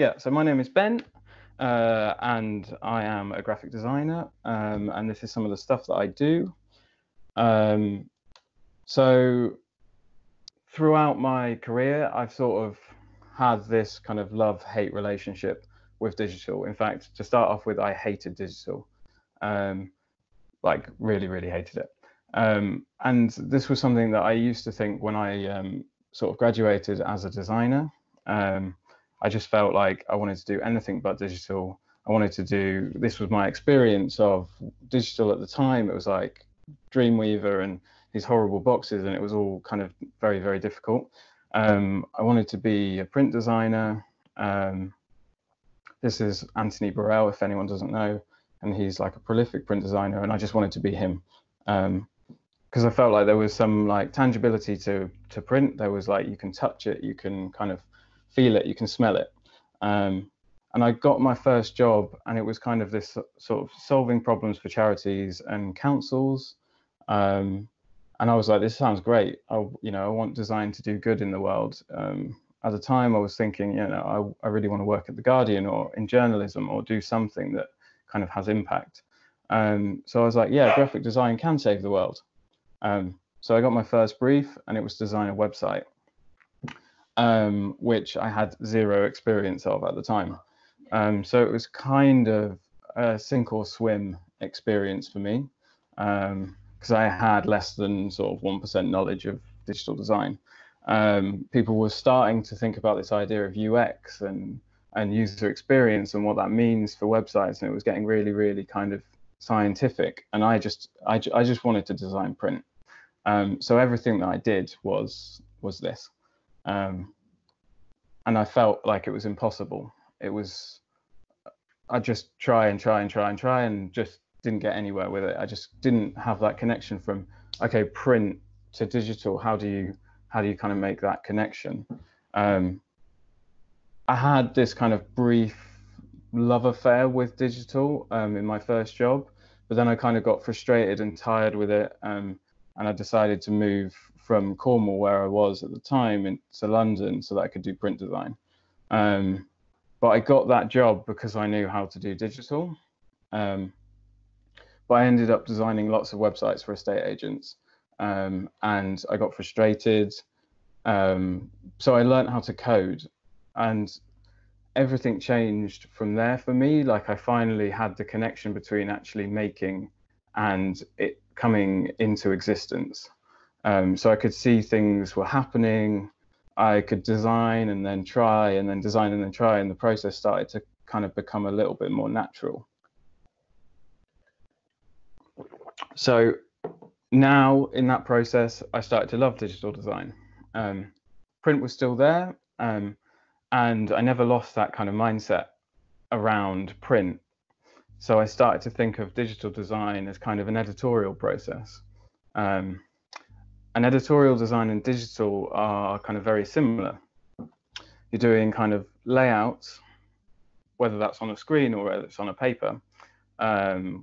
Yeah, so my name is Ben, and I am a graphic designer, and this is some of the stuff that I do. So throughout my career, I've sort of had this kind of love-hate relationship with digital. In fact, to start off with, I hated digital, like really, really hated it. And this was something that I used to think when I sort of graduated as a designer. I just felt like I wanted to do anything but digital. I wanted to do, this was my experience of digital at the time. It was like Dreamweaver and these horrible boxes, and it was all kind of very, very difficult. I wanted to be a print designer. This is Anthony Burrell, if anyone doesn't know, and he's like a prolific print designer, and I just wanted to be him. Because I felt like there was some like tangibility to print. There was like, you can touch it, you can kind of feel it, you can smell it. And I got my first job, and it was kind of this sort of solving problems for charities and councils. And I was like, this sounds great. I want design to do good in the world. At the time I was thinking, I really want to work at The Guardian or in journalism or do something that kind of has impact. So I was like, yeah, graphic design can save the world. So I got my first brief, and it was design a website, which I had zero experience of at the time. So it was kind of a sink or swim experience for me, because I had less than sort of 1% knowledge of digital design. People were starting to think about this idea of UX and user experience and what that means for websites, and it was getting really, really kind of scientific, and I just wanted to design print. So everything that I did was this, and I felt like it was impossible. I just try and just didn't get anywhere with it. I just didn't have that connection from, okay, print to digital, how do you kind of make that connection? I had this kind of brief love affair with digital in my first job, but then I kind of got frustrated and tired with it, and I decided to move from Cornwall, where I was at the time, into London so that I could do print design. But I got that job because I knew how to do digital, but I ended up designing lots of websites for estate agents, and I got frustrated, so I learned how to code, and everything changed from there for me. Like I finally had the connection between actually making and it coming into existence. So I could see things were happening. I could design and then try and then design and then try, and the process started to kind of become a little bit more natural. So now in that process, I started to love digital design. Print was still there. And I never lost that kind of mindset around print. So I started to think of digital design as kind of an editorial process. And editorial design and digital are kind of very similar. You're doing kind of layouts, whether that's on a screen or whether it's on a paper,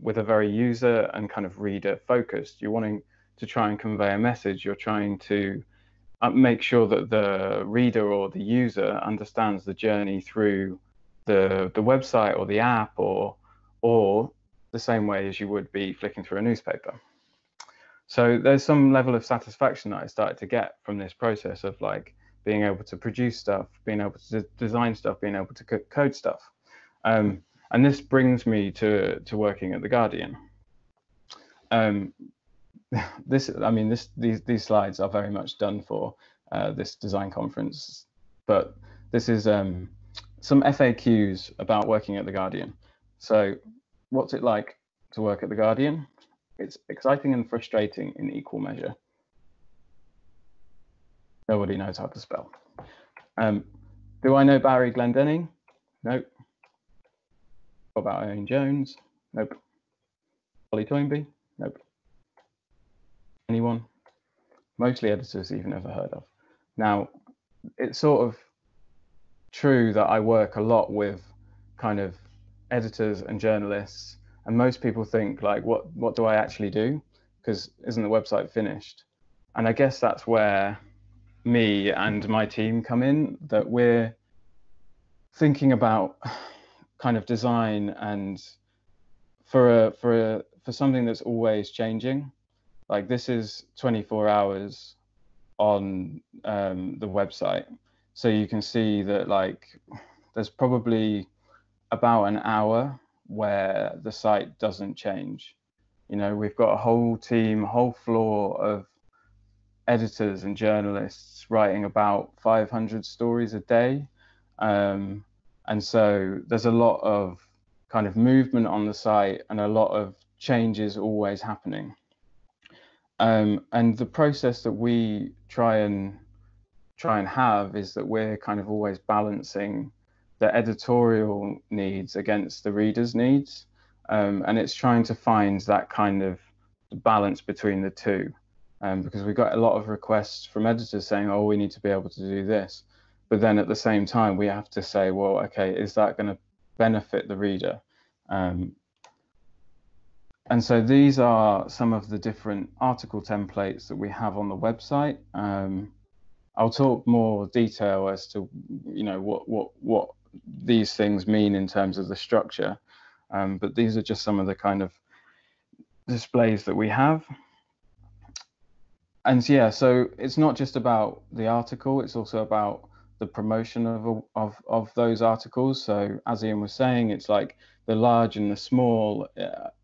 with a very user and kind of reader focused. You're wanting to try and convey a message. You're trying to make sure that the reader or the user understands the journey through the website or the app, or the same way as you would be flicking through a newspaper. So there's some level of satisfaction that I started to get from this process of like being able to produce stuff, being able to design stuff, being able to code stuff. And this brings me to working at The Guardian. These slides are very much done for this design conference, but this is some FAQs about working at The Guardian. So what's it like to work at The Guardian? It's exciting and frustrating in equal measure. Nobody knows how to spell. Do I know Barry Glendenning? Nope. What about Owen Jones? Nope. Ollie Toynbee? Nope. Anyone? Mostly editors you've never heard of. Now, it's sort of true that I work a lot with kind of editors and journalists, and most people think like, what do I actually do? Because isn't the website finished? And I guess that's where me and my team come in, that we're thinking about kind of design and for something that's always changing. Like, this is 24 hours on the website, so you can see that, like, there's probably about an hour where the site doesn't change. You know, we've got a whole team, whole floor of editors and journalists writing about 500 stories a day. And so there's a lot of kind of movement on the site and a lot of changes always happening. And the process that we try and have is that we're kind of always balancing the editorial needs against the reader's needs. And it's trying to find that kind of balance between the two, because we got a lot of requests from editors saying, oh, we need to be able to do this. But then at the same time, we have to say, well, okay, is that going to benefit the reader? And so these are some of the different article templates that we have on the website. I'll talk more detail as to, you know, what these things mean in terms of the structure. But these are just some of the kind of displays that we have. And yeah, so it's not just about the article, it's also about the promotion of those articles. So as Ian was saying, it's like the large and the small.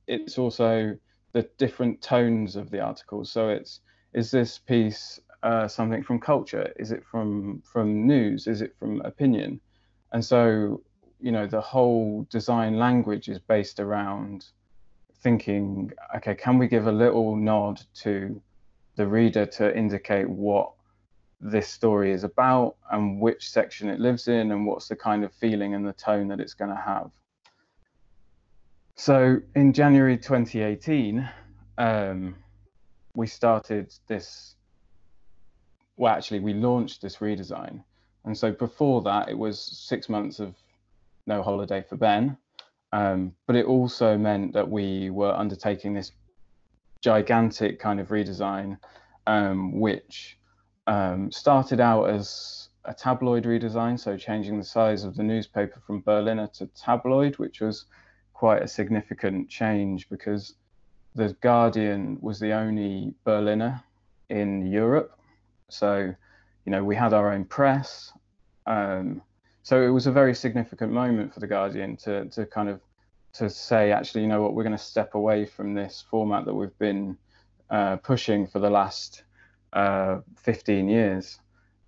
It's also the different tones of the articles. So it's, is this piece something from culture? Is it from news? Is it from opinion? And so, you know, the whole design language is based around thinking, okay, can we give a little nod to the reader to indicate what this story is about and which section it lives in and what's the kind of feeling and the tone that it's going to have. So in January 2018, we started this, well, actually we launched this redesign. And so before that, it was 6 months of no holiday for Ben, but it also meant that we were undertaking this gigantic kind of redesign, which started out as a tabloid redesign, so changing the size of the newspaper from Berliner to Tabloid, which was quite a significant change because The Guardian was the only Berliner in Europe. So, you know, we had our own press, so it was a very significant moment for The Guardian to kind of to say, actually, you know what, we're going to step away from this format that we've been pushing for the last 15 years.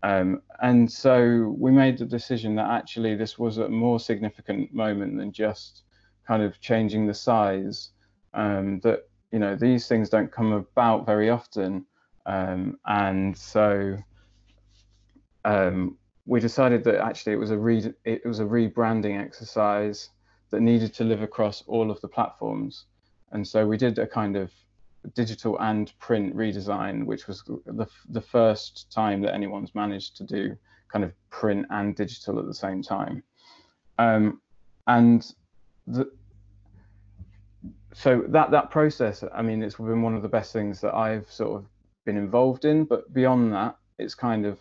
And so we made the decision that actually this was a more significant moment than just kind of changing the size, that, you know, these things don't come about very often. And so we decided that actually it was a rebranding exercise that needed to live across all of the platforms. And so we did a kind of digital and print redesign, which was the first time that anyone's managed to do kind of print and digital at the same time. So that process, I mean, it's been one of the best things that I've sort of been involved in, but beyond that, it's kind of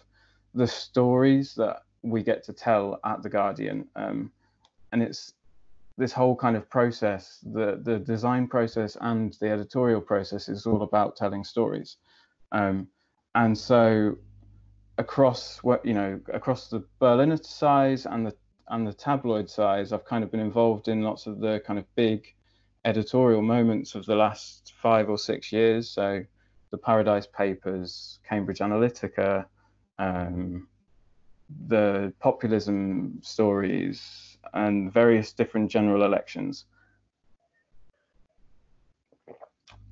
the stories that we get to tell at The Guardian. And it's this whole kind of process, the design process and the editorial process is all about telling stories. And so across what, you know, across the Berliner size and the tabloid size, I've kind of been involved in lots of the kind of big editorial moments of the last 5 or 6 years. So the Paradise Papers, Cambridge Analytica, the populism stories and various different general elections.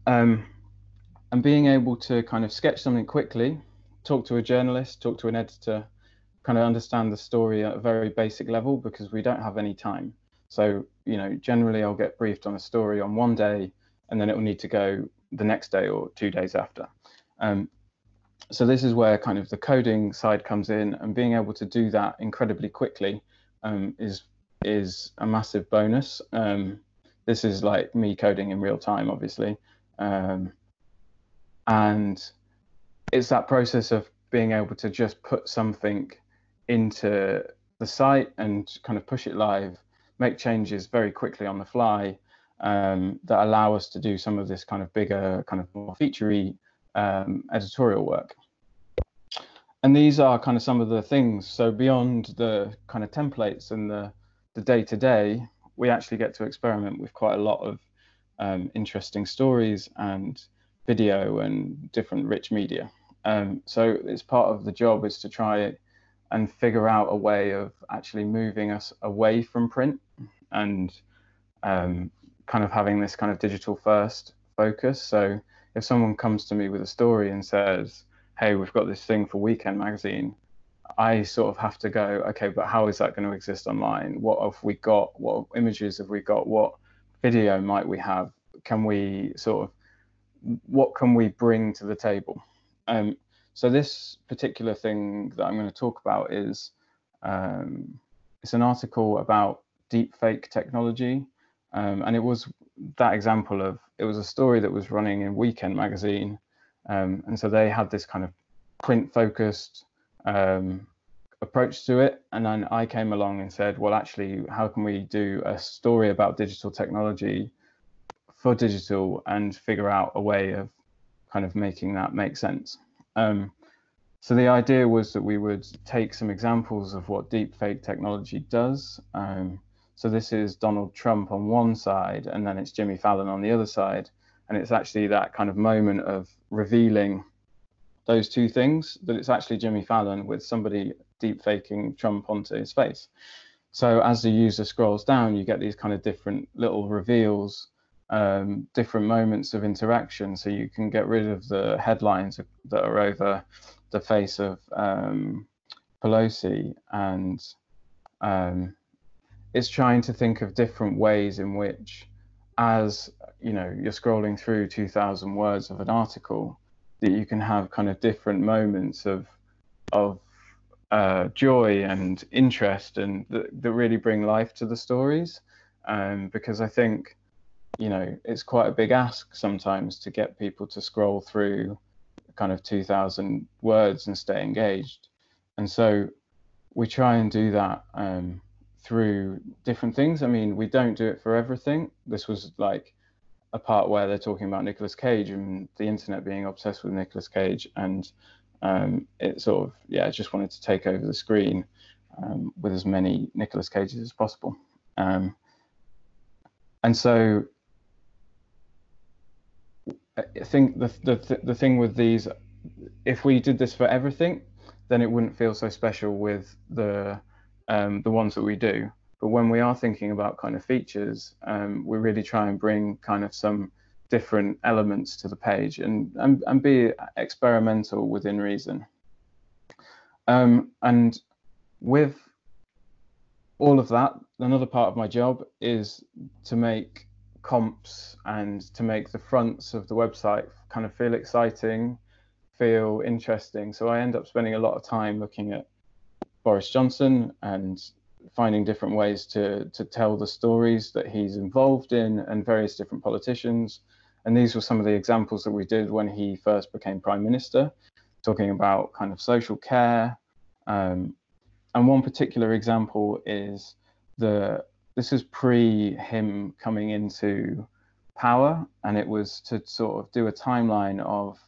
And being able to kind of sketch something quickly, talk to a journalist, talk to an editor, kind of understand the story at a very basic level because we don't have any time. So, you know, generally I'll get briefed on a story on one day and then it will need to go the next day or 2 days after. So this is where kind of the coding side comes in, and being able to do that incredibly quickly is a massive bonus. This is like me coding in real time, obviously. And it's that process of being able to just put something into the site and kind of push it live, make changes very quickly on the fly that allow us to do some of this kind of bigger, kind of more featurey editorial work. And these are kind of some of the things. So beyond the kind of templates and the day-to-day, we actually get to experiment with quite a lot of interesting stories and video and different rich media. So it's part of the job is to try and figure out a way of actually moving us away from print and kind of having this kind of digital first focus. So if someone comes to me with a story and says, hey, we've got this thing for Weekend Magazine, I sort of have to go, okay, but how is that going to exist online? What have we got? What images have we got? What video might we have? Can we sort of, what can we bring to the table? So this particular thing that I'm going to talk about is, it's an article about deepfake technology. And it was that example of, it was a story that was running in Weekend Magazine. And so they had this kind of print focused approach to it. And then I came along and said, well, actually, how can we do a story about digital technology for digital and figure out a way of kind of making that make sense? So the idea was that we would take some examples of what deepfake technology does. So this is Donald Trump on one side, and then it's Jimmy Fallon on the other side. And it's actually that kind of moment of revealing those two things, that it's actually Jimmy Fallon with somebody deepfaking Trump onto his face. So as the user scrolls down, you get these kind of different little reveals, different moments of interaction. So you can get rid of the headlines that are over the face of Pelosi. And it's trying to think of different ways in which, as you know, you're scrolling through 2,000 words of an article, that you can have kind of different moments of joy and interest and that really bring life to the stories. Because I think, you know, it's quite a big ask sometimes to get people to scroll through kind of 2,000 words and stay engaged. And so we try and do that through different things. I mean, we don't do it for everything. This was like a part where they're talking about Nicolas Cage and the internet being obsessed with Nicolas Cage. And it sort of, yeah, just wanted to take over the screen with as many Nicolas Cages as possible. And so I think the thing with these, if we did this for everything, then it wouldn't feel so special with the ones that we do. But when we are thinking about kind of features, we really try and bring kind of some different elements to the page and be experimental within reason. And with all of that, another part of my job is to make comps and to make the fronts of the website kind of feel exciting, feel interesting. So I end up spending a lot of time looking at Boris Johnson and finding different ways to tell the stories that he's involved in and various different politicians. And these were some of the examples that we did when he first became Prime Minister, talking about kind of social care. And one particular example is this is pre him coming into power, and it was to sort of do a timeline of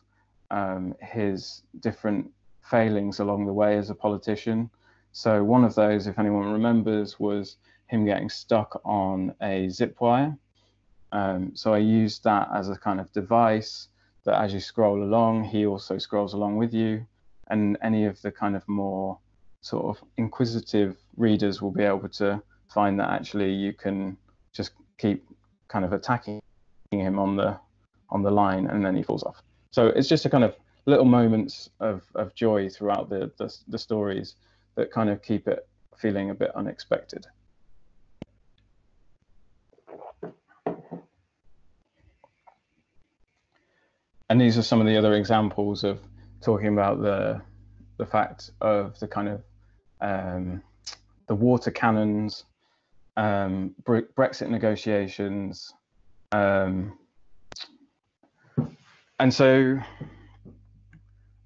his different failings along the way as a politician. So one of those, if anyone remembers, was him getting stuck on a zip wire. So I used that as a kind of device that as you scroll along, he also scrolls along with you. And any of the kind of more sort of inquisitive readers will be able to find that actually you can just keep kind of attacking him on the line and then he falls off. So it's just a kind of little moments of joy throughout the stories that kind of keep it feeling a bit unexpected. And these are some of the other examples of talking about the fact of the kind of the water cannons, Brexit negotiations. And so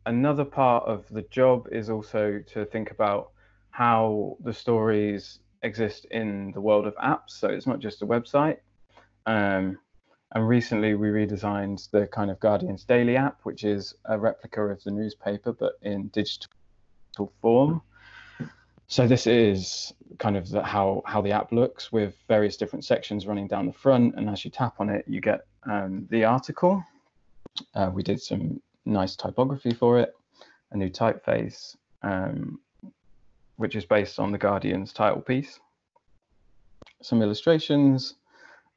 another part of the job is also to think about how the stories exist in the world of apps. So it's not just a website. And recently we redesigned the kind of Guardian's Daily app, which is a replica of the newspaper, but in digital form. So this is kind of how the app looks, with various different sections running down the front. And as you tap on it, you get the article. We did some nice typography for it, a new typeface, which is based on the Guardian's title piece, some illustrations.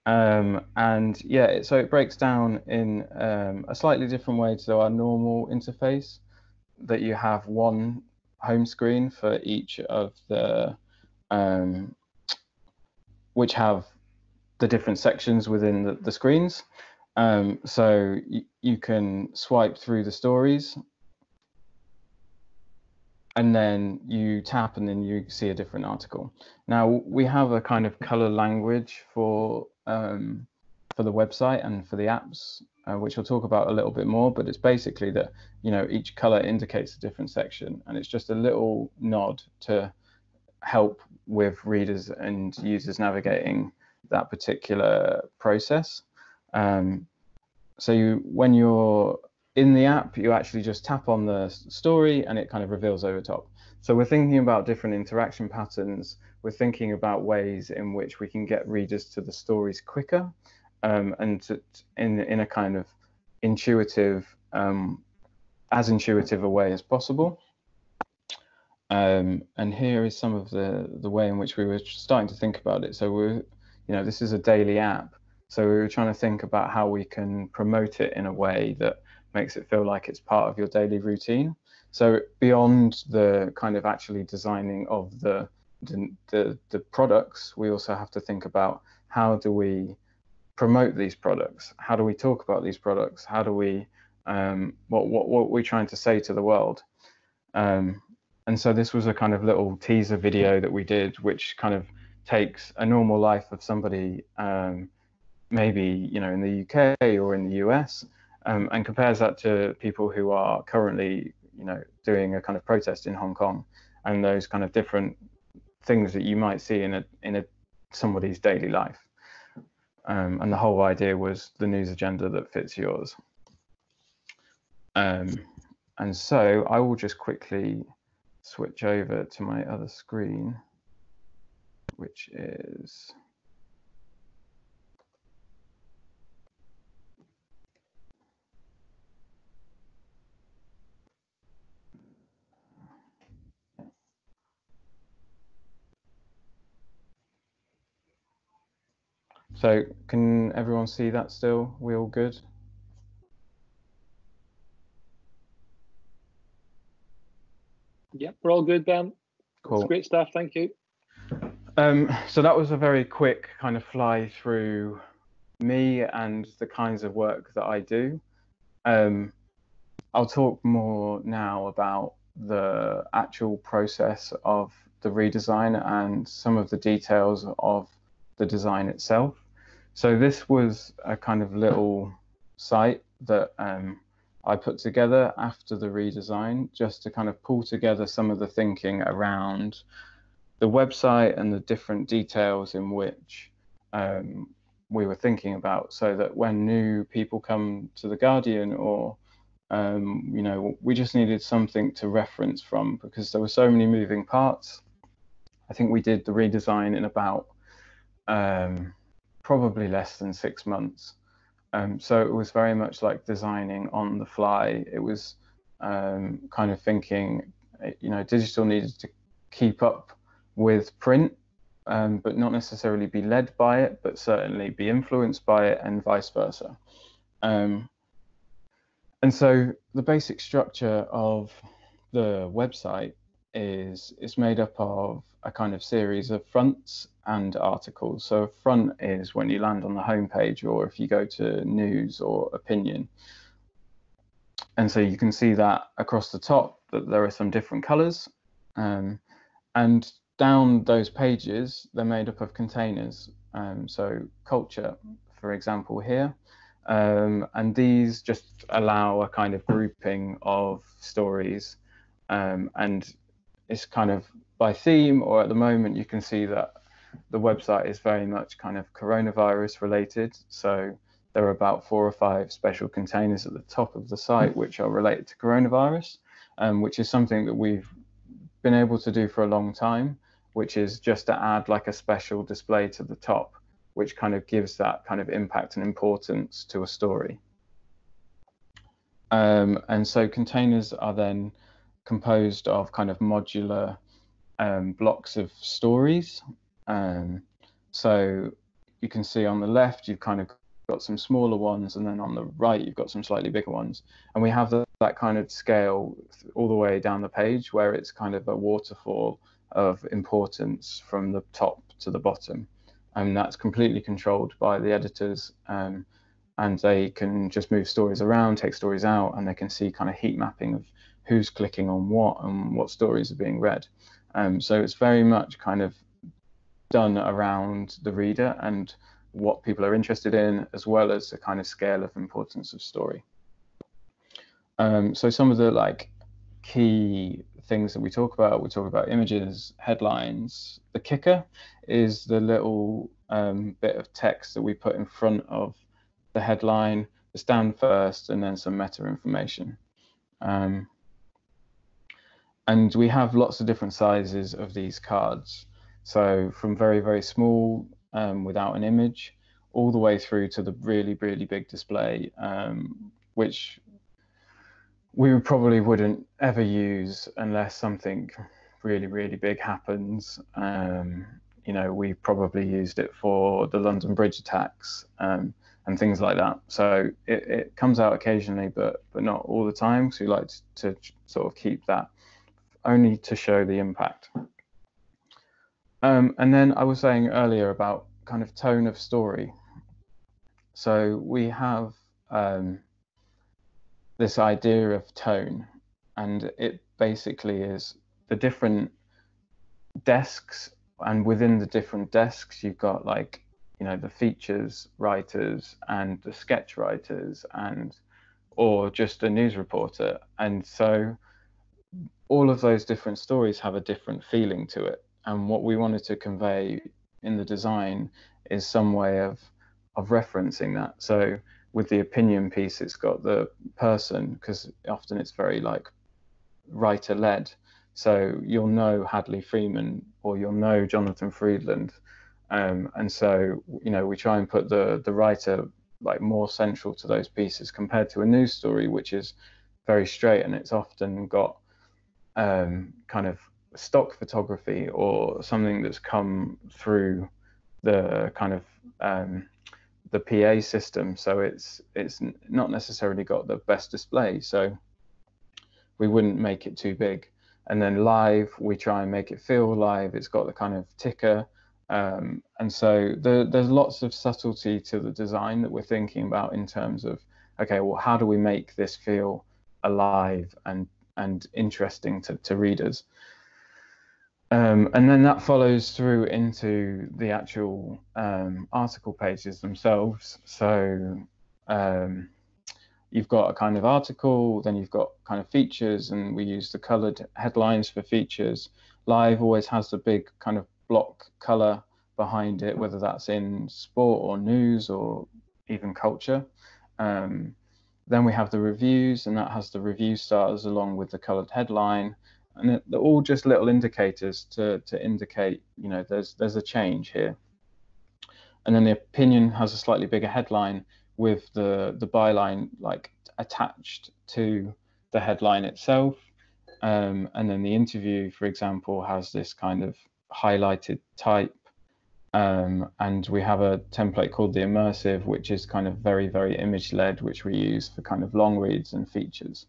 And yeah, so it breaks down in a slightly different way to our normal interface, that you have one home screen for each of the, which have the different sections within the screens. So you can swipe through the stories, and then you tap and then you see a different article. Now we have a kind of color language for the website and for the apps, which we'll talk about a little bit more, but it's basically that, you know, each color indicates a different section, and it's just a little nod to help with readers and users navigating that particular process. So when you're in the app, you actually just tap on the story and it kind of reveals over top. So we're thinking about different interaction patterns. We're thinking about ways in which we can get readers to the stories quicker, and in a kind of intuitive, as intuitive a way as possible. And here is some of the way in which we were starting to think about it. So we're, you know, this is a daily app. So we were trying to think about how we can promote it in a way that makes it feel like it's part of your daily routine. So beyond the kind of actually designing of the products, we also have to think about, how do we promote these products? How do we talk about these products? How do we, what we're trying to say to the world? And so this was a kind of little teaser video that we did, which kind of takes a normal life of somebody, maybe, you know, in the UK or in the US, and compares that to people who are currently, you know, doing a kind of protest in Hong Kong, and those kind of different things that you might see in somebody's daily life. And the whole idea was the news agenda that fits yours. And so I will just quickly switch over to my other screen, which is. So can everyone see that still? We all good? Yeah, we're all good, Ben. Cool. That's great stuff. Thank you. So that was a very quick kind of fly through me and the kinds of work that I do. I'll talk more now about the actual process of the redesign and some of the details of the design itself. So this was a kind of little site that I put together after the redesign, just to kind of pull together some of the thinking around the website and the different details in which we were thinking about, so that when new people come to The Guardian, or you know, we just needed something to reference from, because there were so many moving parts. I think we did the redesign in about probably less than 6 months. So it was very much like designing on the fly. It was kind of thinking, you know, digital needed to keep up with print, but not necessarily be led by it, but certainly be influenced by it, and vice versa. And so the basic structure of the website is it's made up of a kind of series of fronts and articles. So a front is when you land on the homepage, or if you go to news or opinion. And so you can see that across the top that there are some different colors. And down those pages, they're made up of containers. So culture, for example, here. And these just allow a kind of grouping of stories. And it's kind of by theme, or at the moment you can see that the website is very much kind of coronavirus related. So there are about 4 or 5 special containers at the top of the site which are related to coronavirus, which is something that we've been able to do for a long time, which is just to add like a special display to the top, which kind of gives that kind of impact and importance to a story. And so containers are then composed of kind of modular blocks of stories. So you can see on the left, you've kind of got some smaller ones, and then on the right, you've got some slightly bigger ones. And we have that kind of scale all the way down the page, where it's kind of a waterfall of importance from the top to the bottom. And that's completely controlled by the editors, and they can just move stories around, take stories out, and they can see kind of heat mapping of who's clicking on what and what stories are being read. So it's very much kind of done around the reader and what people are interested in, as well as the kind of scale of importance of story. So some of the like key things that we talk about images, headlines. The kicker is the little bit of text that we put in front of the headline, the stand first, and then some meta information. And we have lots of different sizes of these cards. So from very, very small without an image, all the way through to the really, really big display, which we probably wouldn't ever use unless something really, really big happens. You know, we probably used it for the London Bridge attacks and things like that. So it comes out occasionally, but not all the time. So we like to sort of keep that only to show the impact. And then I was saying earlier about kind of tone of story. So we have this idea of tone, and it basically is the different desks, and within the different desks, you've got like, you know, the features writers and the sketch writers and, or just a news reporter. And so all of those different stories have a different feeling to it. And what we wanted to convey in the design is some way of referencing that. So with the opinion piece, it's got the person, because often it's very like writer led. So you'll know Hadley Freeman, or you'll know Jonathan Friedland. And so, you know, we try and put the writer like more central to those pieces compared to a news story, which is very straight. And it's often got kind of stock photography or something that's come through the kind of the PA system, so it's not necessarily got the best display, so we wouldn't make it too big. And then live, we try and make it feel live. It's got the kind of ticker, and so there's lots of subtlety to the design that we're thinking about in terms of, okay, well, how do we make this feel alive and interesting to readers? And then that follows through into the actual article pages themselves. So you've got a kind of article, then you've got kind of features, and we use the coloured headlines for features. Live always has the big kind of block colour behind it, whether that's in sport or news or even culture. Then we have the reviews, and that has the review stars along with the coloured headline. And they're all just little indicators to indicate, you know, there's a change here. And then the opinion has a slightly bigger headline with the byline like attached to the headline itself. And then the interview, for example, has this kind of highlighted type. And we have a template called the immersive, which is kind of very, very image led, which we use for kind of long reads and features.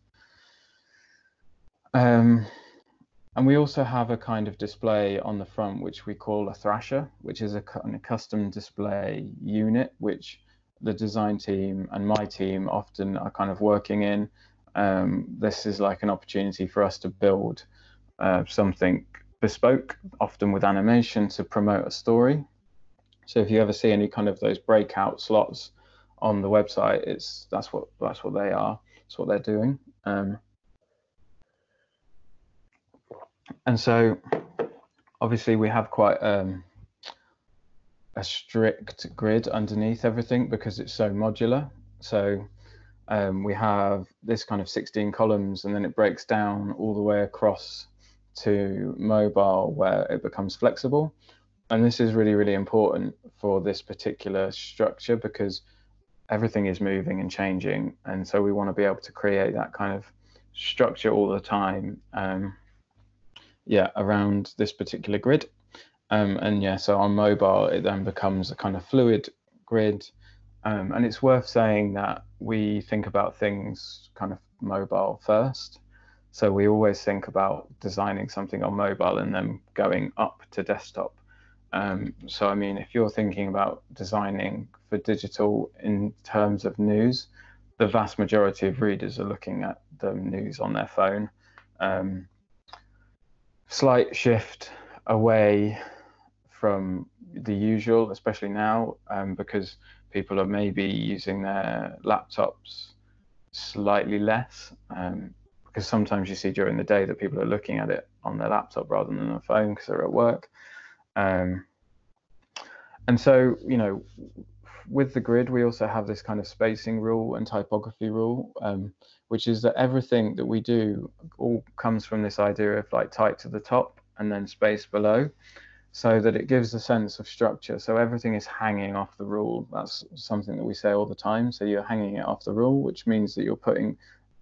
And we also have a kind of display on the front, which we call a thrasher, which is a kind of custom display unit, which the design team and my team often are kind of working in. This is like an opportunity for us to build something bespoke, often with animation, to promote a story. So if you ever see any kind of those breakout slots on the website, that's what they are. That's what they're doing. And so obviously we have quite a strict grid underneath everything because it's so modular. So we have this kind of 16 columns, and then it breaks down all the way across to mobile where it becomes flexible. And this is really, really important for this particular structure because everything is moving and changing. And so we want to be able to create that kind of structure all the time, around this particular grid. So on mobile, it then becomes a kind of fluid grid. And it's worth saying that we think about things kind of mobile first. So we always think about designing something on mobile and then going up to desktop. So, I mean, if you're thinking about designing for digital in terms of news, the vast majority of readers are looking at the news on their phone. Slight shift away from the usual, especially now, because people are maybe using their laptops slightly less, because sometimes you see during the day that people are looking at it on their laptop rather than their phone because they're at work. And so, you know, with the grid, we also have this kind of spacing rule and typography rule, which is that everything that we do all comes from this idea of like type to the top and then space below, so that it gives a sense of structure. So everything is hanging off the rule. That's something that we say all the time. So you're hanging it off the rule, which means that you're putting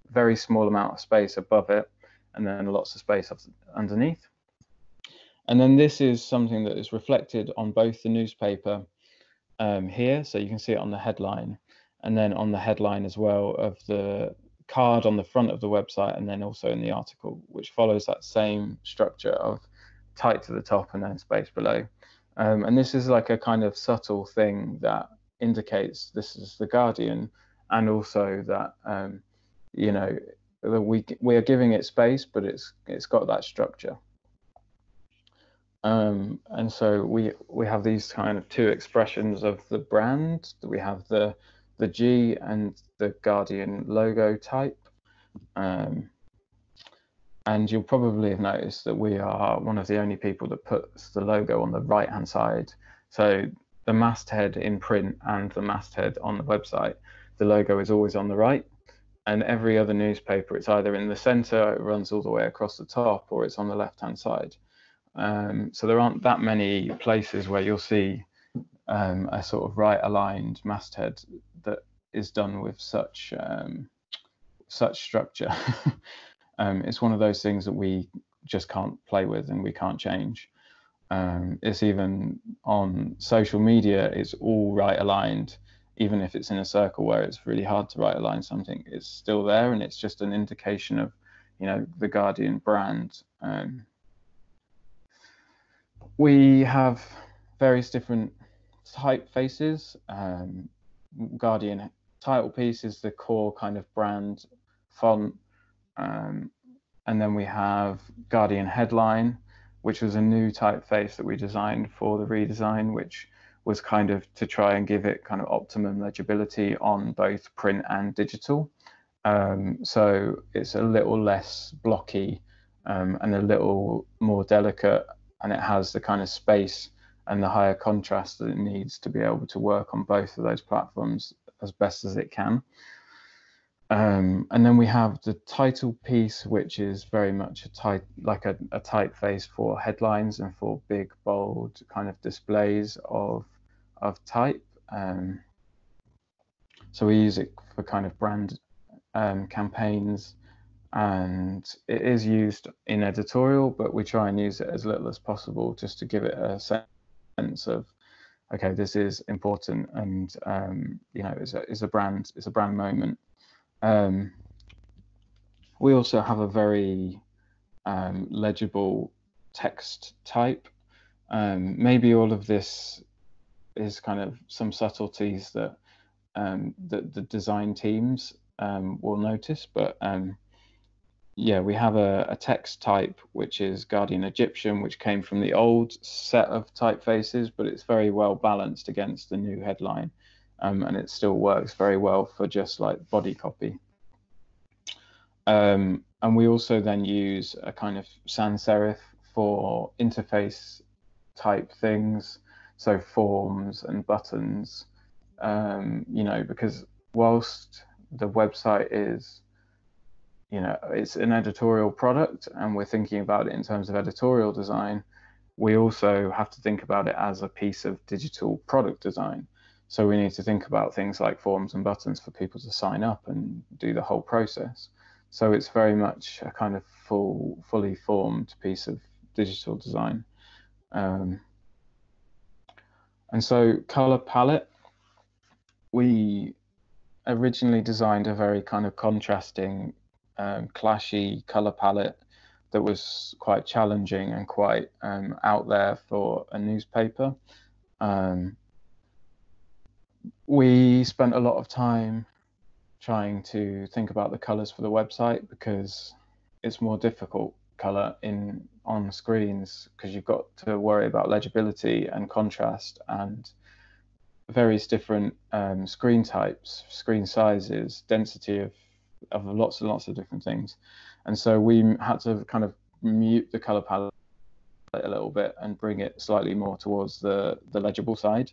a very small amount of space above it and then lots of space underneath. And then this is something that is reflected on both the newspaper here, so you can see it on the headline, and then on the headline as well of the card on the front of the website, and then also in the article, which follows that same structure of type to the top and then space below. And this is like a kind of subtle thing that indicates this is The Guardian, and also that, you know, that we are giving it space, but it's got that structure. And so we have these kind of two expressions of the brand. We have the G and the Guardian logo type. And you'll probably have noticed that we are one of the only people that puts the logo on the right-hand side. So the masthead in print and the masthead on the website, the logo is always on the right. And every other newspaper, it's either in the center, it runs all the way across the top, or it's on the left-hand side. So there aren't that many places where you'll see a sort of right-aligned masthead that is done with such such structure. It's one of those things that we just can't play with and we can't change. It's even on social media, it's all right-aligned, even if it's in a circle where it's really hard to right-align something. It's still there, and it's just an indication of, you know, the Guardian brand. We have various different typefaces. Guardian title piece is the core kind of brand font. And then we have Guardian headline, which was a new typeface that we designed for the redesign, which was kind of to try and give it kind of optimum legibility on both print and digital. So it's a little less blocky and a little more delicate, and it has the kind of space and the higher contrast that it needs to be able to work on both of those platforms as best as it can. And then we have the title piece, which is very much a typeface for headlines and for big, bold kind of displays of type. So we use it for kind of brand campaigns. And it is used in editorial, but we try and use it as little as possible just to give it a sense of, okay, this is important, and you know, it's a brand moment. We also have a very legible text type. Maybe all of this is kind of some subtleties that that the design teams will notice, but yeah, we have a text type, which is Guardian Egyptian, which came from the old set of typefaces, but it's very well balanced against the new headline. And it still works very well for just like body copy. And we also then use a kind of sans serif for interface type things, so forms and buttons, you know, because whilst the website is, you know, it's an editorial product and we're thinking about it in terms of editorial design, we also have to think about it as a piece of digital product design. So we need to think about things like forms and buttons for people to sign up and do the whole process. So it's very much a kind of fully formed piece of digital design. And so color palette, we originally designed a very kind of contrasting, clashy color palette that was quite challenging and quite out there for a newspaper. We spent a lot of time trying to think about the colors for the website because it's more difficult color on screens, because you've got to worry about legibility and contrast and various different screen types, screen sizes, density of lots and lots of different things. And so we had to kind of mute the color palette a little bit and bring it slightly more towards the legible side.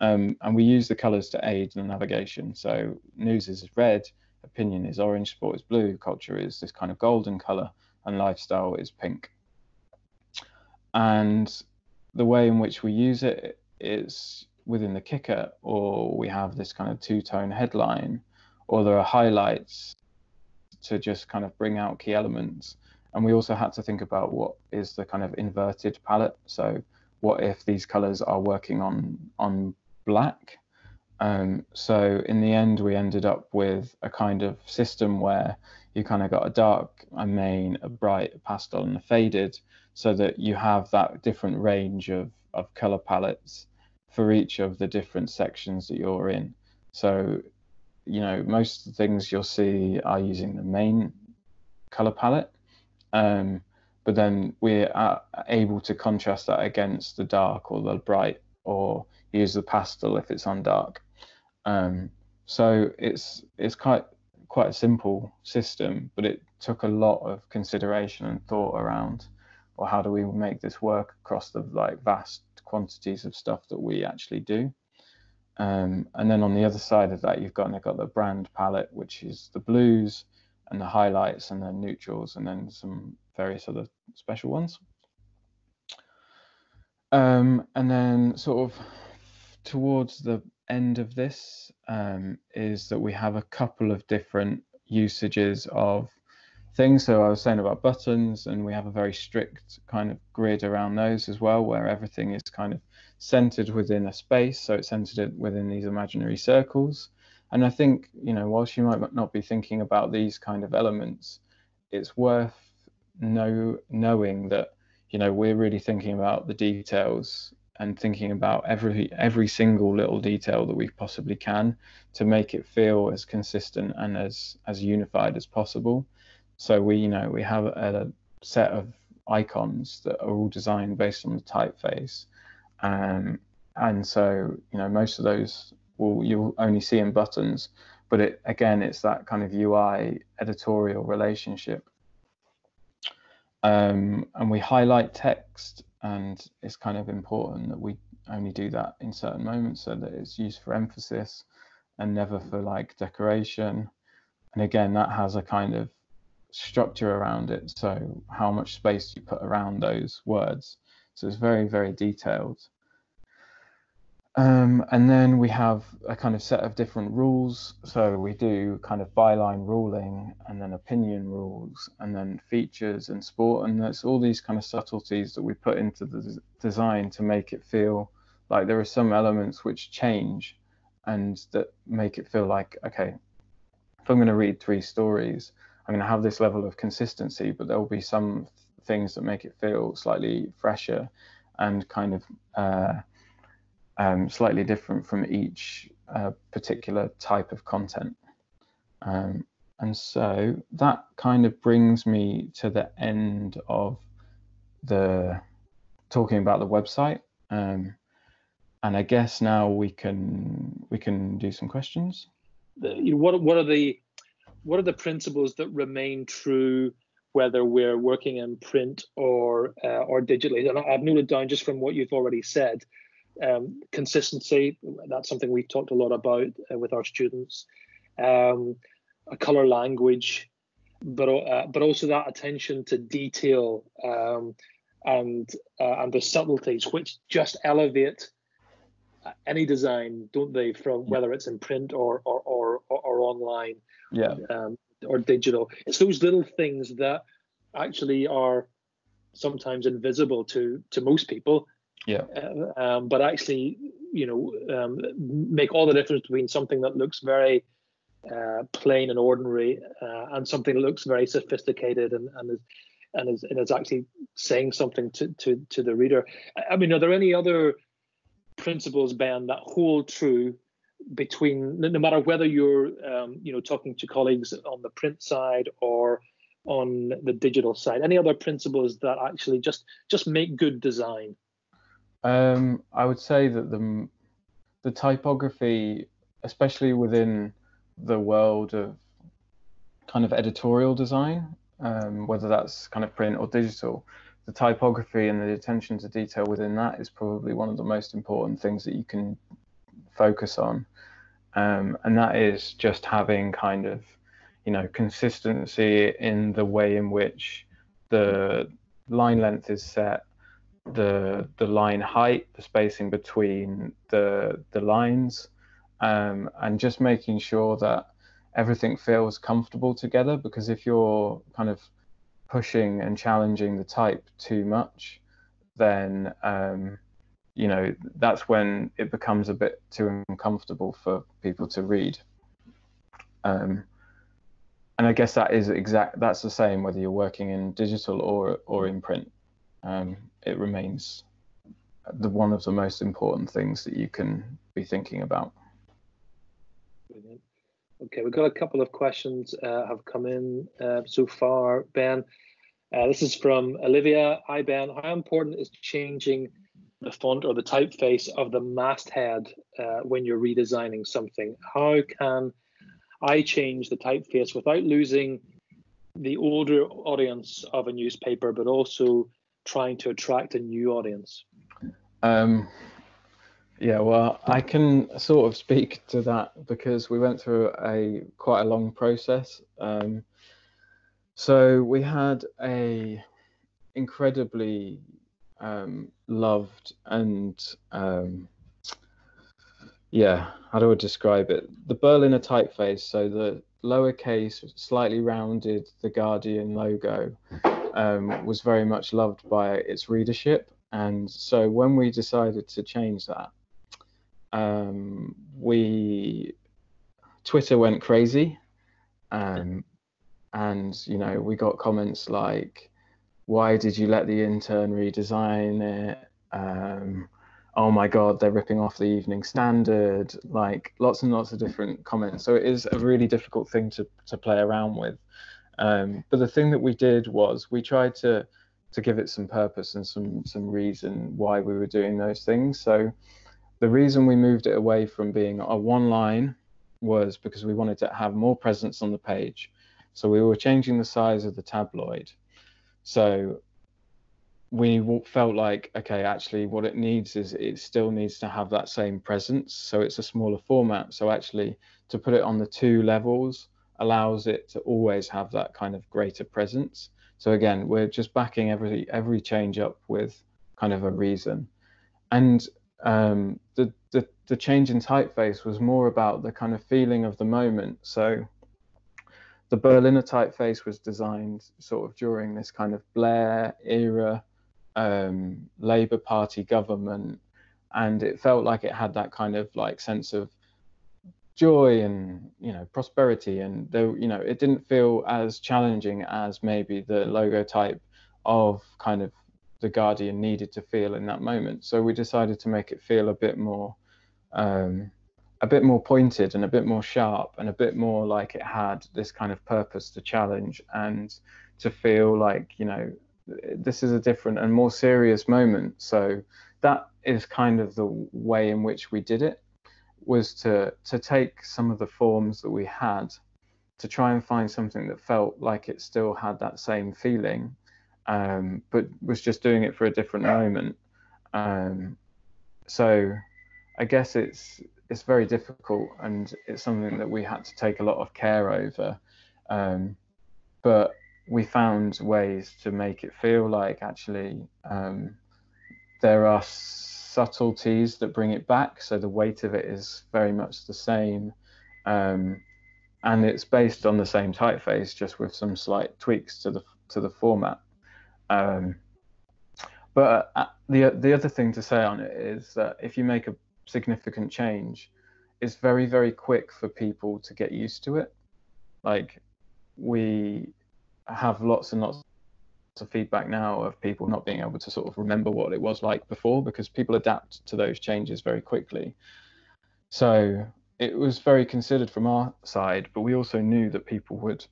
And we use the colors to aid in navigation. So news is red, opinion is orange, sport is blue, culture is this kind of golden color, and lifestyle is pink. And the way in which we use it is within the kicker, or we have this kind of two-tone headline, or there are highlights to just kind of bring out key elements. And we also had to think about what is the kind of inverted palette. So what if these colors are working on black? So in the end, we ended up with a kind of system where you kind of got a dark, a main, a bright, a pastel, and a faded, so that you have that different range of color palettes for each of the different sections that you're in. So, you know, most of the things you'll see are using the main color palette, but then we are able to contrast that against the dark or the bright, or use the pastel if it's on dark. So it's quite a simple system, but it took a lot of consideration and thought around, or how do we make this work across the like vast quantities of stuff that we actually do. And then on the other side of that, you've got the brand palette, which is the blues and the highlights and then neutrals and then some various other special ones. And then sort of towards the end of this is that we have a couple of different usages of things. So I was saying about buttons, and we have a very strict kind of grid around those as well, where everything is kind of centered within a space. So it's centered within these imaginary circles. And I think, you know, whilst you might not be thinking about these kind of elements, it's worth knowing that, you know, we're really thinking about the details and thinking about every single little detail that we possibly can to make it feel as consistent and as unified as possible. So we, you know, we have a set of icons that are all designed based on the typeface, and so, you know, most of those you'll only see in buttons, but it again, it's that kind of UI editorial relationship. And we highlight text, and it's kind of important that we only do that in certain moments so that it's used for emphasis and never for like decoration. And again, that has a kind of structure around it. So how much space you put around those words. So it's very, very detailed. And then we have a kind of set of different rules. So we do kind of byline ruling, and then opinion rules, and then features and sport. And that's all these kind of subtleties that we put into the design to make it feel like there are some elements which change and that make it feel like, okay, if I'm going to read three stories, I'm going to have this level of consistency, but there will be some things that make it feel slightly fresher and kind of, slightly different from each particular type of content. And so that kind of brings me to the end of the talking about the website. And I guess now we can do some questions. What are the principles that remain true whether we're working in print or digitally. And I've noted down just from what you've already said, consistency, that's something we've talked a lot about with our students, a colour language, but also that attention to detail and the subtleties, which just elevate any design, don't they, from whether it's in print or online, or digital. It's those little things that actually are sometimes invisible to most people, but actually, make all the difference between something that looks very plain and ordinary and something that looks very sophisticated and is actually saying something to the reader. I mean, are there any other principles, Ben, that hold true between, no matter whether you're talking to colleagues on the print side or on the digital side? Any other principles that actually just make good design? I would say that the typography, especially within the world of kind of editorial design, whether that's kind of print or digital, the typography and the attention to detail within that is probably one of the most important things that you can focus on, and that is just having kind of consistency in the way in which the line length is set, the line height, the spacing between the lines, and just making sure that everything feels comfortable together, because if you're kind of pushing and challenging the type too much, then that's when it becomes a bit too uncomfortable for people to read. And I guess that's the same whether you're working in digital or in print. It remains one of the most important things that you can be thinking about. Brilliant. Okay, we've got a couple of questions have come in so far, Ben. This is from Olivia. Hi, Ben. How important is changing the font or the typeface of the masthead when you're redesigning something? How can I change the typeface without losing the older audience of a newspaper, but also trying to attract a new audience? I can sort of speak to that because we went through quite a long process. So we had a incredibly loved and how do I describe it? The Berliner typeface, so the lowercase, slightly rounded, The Guardian logo, was very much loved by its readership. And so when we decided to change that, Twitter went crazy, and we got comments like, "Why did you let the intern redesign it?" "Oh my God, they're ripping off the Evening Standard." Like lots and lots of different comments. So it is a really difficult thing to play around with. But the thing that we did was we tried to give it some purpose and some reason why we were doing those things. So the reason we moved it away from being a one line was because we wanted to have more presence on the page. So we were changing the size of the tabloid. So we felt like, okay, actually what it needs is it still needs to have that same presence. So it's a smaller format. So actually to put it on the two levels allows it to always have that kind of greater presence. So again, we're just backing every change up with kind of a reason. And the change in typeface was more about the kind of feeling of the moment. So the Berliner typeface was designed sort of during this kind of Blair era, Labour Party government, and it felt like it had that kind of like sense of joy and prosperity, and though it didn't feel as challenging as maybe the logo type of kind of The Guardian needed to feel in that moment. So we decided to make it feel a bit more pointed and a bit more sharp and a bit more like it had this kind of purpose to challenge and to feel like, this is a different and more serious moment. So that is kind of the way in which we did it, was to take some of the forms that we had to try and find something that felt like it still had that same feeling, but was just doing it for a different moment. So I guess it's very difficult, and it's something that we had to take a lot of care over. But we found ways to make it feel like actually there are subtleties that bring it back. So the weight of it is very much the same. And it's based on the same typeface, just with some slight tweaks to the format. But the other thing to say on it is that if you make a significant change, it's very, very quick for people to get used to it. Like, we have lots and lots of feedback now of people not being able to sort of remember what it was like before, because people adapt to those changes very quickly. So it was very considered from our side, but we also knew that people would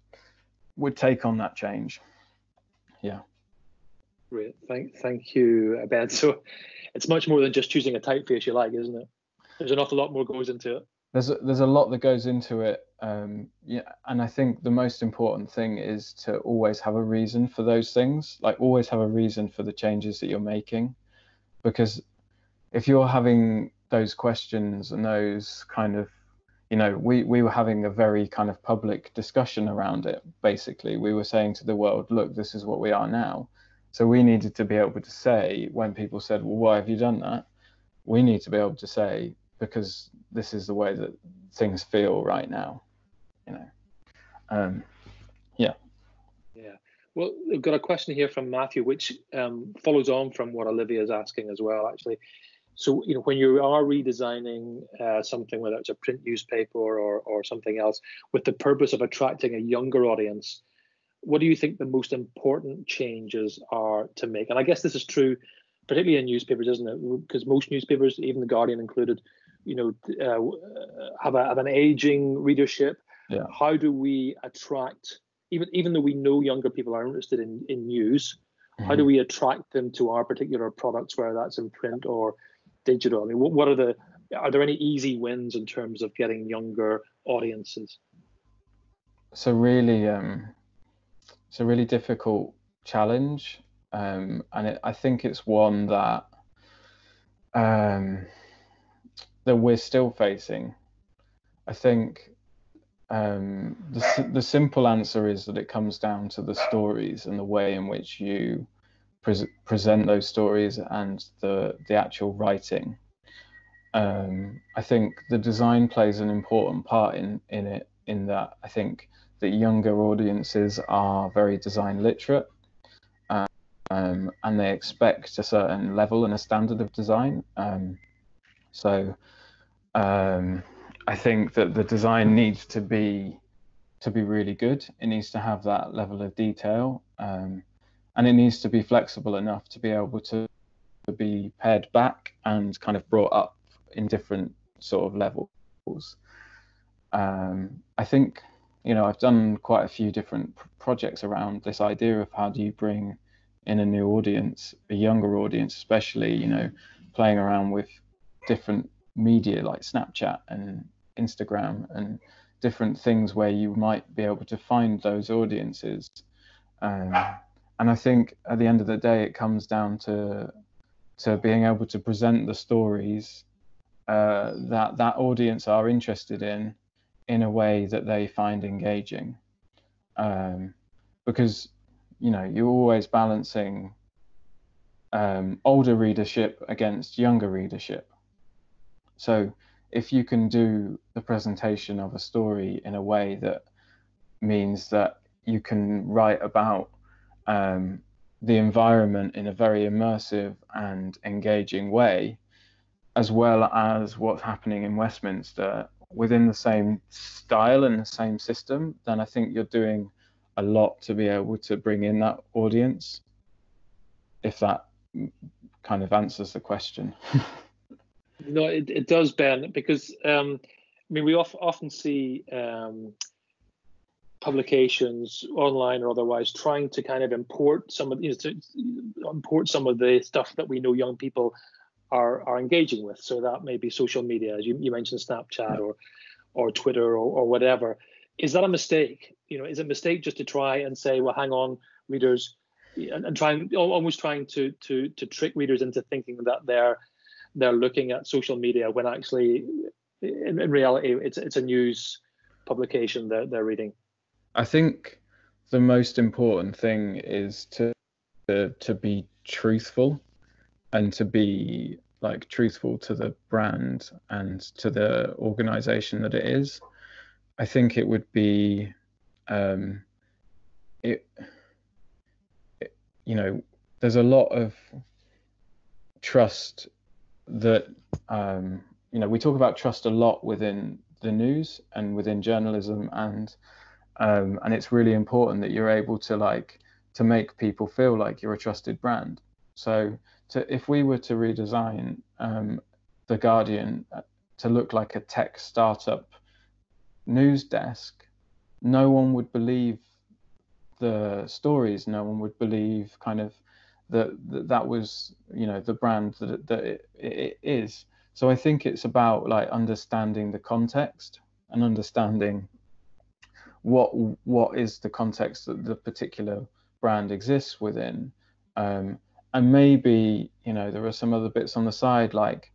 take on that change. Yeah. Great. Thank you, Ben. So it's much more than just choosing a typeface you like, isn't it? There's an awful lot more goes into it. There's a lot that goes into it. Yeah, and I think the most important thing is to always have a reason for those things, like always have a reason for the changes that you're making, because if you're having those questions and those kind of, you know, we were having a very kind of public discussion around it. Basically, we were saying to the world, look, this is what we are now. So we needed to be able to say, when people said, well, why have you done that? We need to be able to say, because this is the way that things feel right now, you know. Yeah. Well, we've got a question here from Matthew, which follows on from what Olivia is asking as well, actually. So, you know, when you are redesigning something, whether it's a print newspaper or something else, with the purpose of attracting a younger audience, what do you think the most important changes are to make? And I guess this is true, particularly in newspapers, isn't it? Because most newspapers, even The Guardian included, you know, have an aging readership. Yeah. How do we attract, even though we know younger people are interested in news, mm-hmm. how do we attract them to our particular products, whether that's in print or digital? I mean, what are there any easy wins in terms of getting younger audiences? So really, it's a really difficult challenge, and I think it's one that that we're still facing. I think the simple answer is that it comes down to the stories and the way in which you present those stories and the actual writing. I think the design plays an important part in it, in that I think that younger audiences are very design literate, and they expect a certain level and a standard of design. I think that the design needs to be really good. It needs to have that level of detail, and it needs to be flexible enough to be able to be pared back and kind of brought up in different sort of levels. I think, you know, I've done quite a few different projects around this idea of how do you bring in a new audience, a younger audience, especially, you know, playing around with different media like Snapchat and Instagram and different things where you might be able to find those audiences. And I think at the end of the day, it comes down to being able to present the stories that audience are interested in a way that they find engaging, because, you know, you're always balancing older readership against younger readership. So if you can do the presentation of a story in a way that means that you can write about the environment in a very immersive and engaging way, as well as what's happening in Westminster, within the same style and the same system, then I think you're doing a lot to be able to bring in that audience, if that kind of answers the question. No, it does, Ben, because I mean, we often see publications, online or otherwise, trying to kind of import some of the stuff that we know young people are engaging with. So that may be social media, as you mentioned, Snapchat, yeah, or Twitter or whatever. Is that a mistake? You know, is it a mistake just to try and say, well, hang on, readers, and trying to trick readers into thinking that they're looking at social media when actually, in reality, it's a news publication they're reading? I think the most important thing is to be truthful, and to be like truthful to the brand and to the organization that it is. I think it would be, you know, there's a lot of trust that, you know, we talk about trust a lot within the news and within journalism, and it's really important that you're able to make people feel like you're a trusted brand. So if we were to redesign The Guardian to look like a tech startup news desk, no one would believe the stories. No one would believe kind of that was, you know, the brand that it is. So I think it's about like understanding the context and understanding what is the context that the particular brand exists within. And maybe, you know, there are some other bits on the side, like,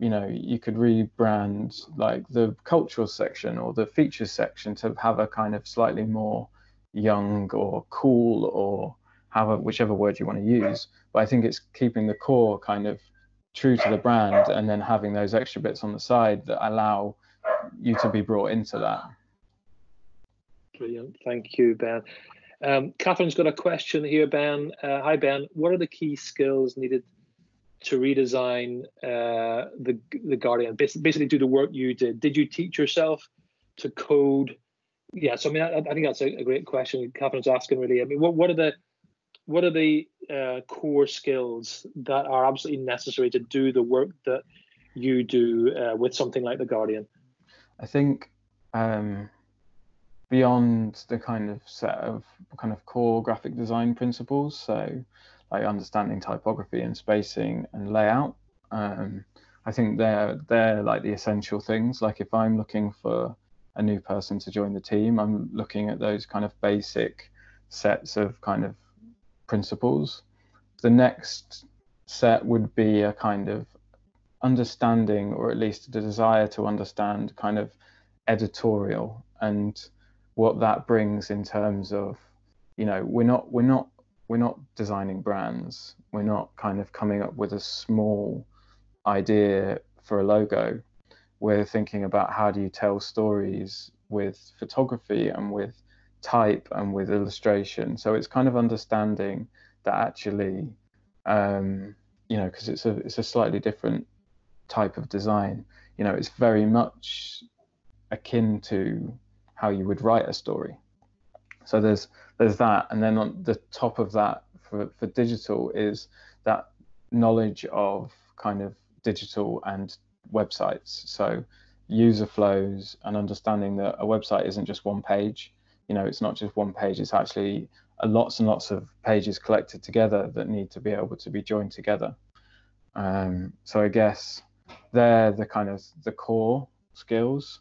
you know, you could rebrand like the cultural section or the features section to have a kind of slightly more young or cool, or however, whichever word you want to use. But I think it's keeping the core kind of true to the brand, and then having those extra bits on the side that allow you to be brought into that. Brilliant. Thank you, Ben. Catherine's got a question here, Ben. Hi, Ben. What are the key skills needed to redesign the Guardian? Basically, do the work you did. Did you teach yourself to code? Yeah. So I mean, I think that's a great question Catherine's asking. Really, I mean, what are the core skills that are absolutely necessary to do the work that you do with something like the Guardian? I think beyond the kind of set of core graphic design principles, so like understanding typography and spacing and layout, I think they're like the essential things. Like if I'm looking for a new person to join the team, I'm looking at those kind of basic sets of kind of principles. The next set would be a kind of understanding, or at least the desire to understand, kind of editorial and what that brings in terms of, you know, we're not designing brands. We're not kind of coming up with a small idea for a logo. We're thinking about how do you tell stories with photography and with type and with illustration. So it's kind of understanding that actually, you know, because it's a slightly different type of design. You know, it's very much akin to how you would write a story. So there's that, and then on the top of that for digital is that knowledge of kind of digital and websites, so user flows, and understanding that a website isn't just one page. You know, it's not just one page, it's actually lots and lots of pages collected together that need to be able to be joined together. So I guess they're the kind of the core skills.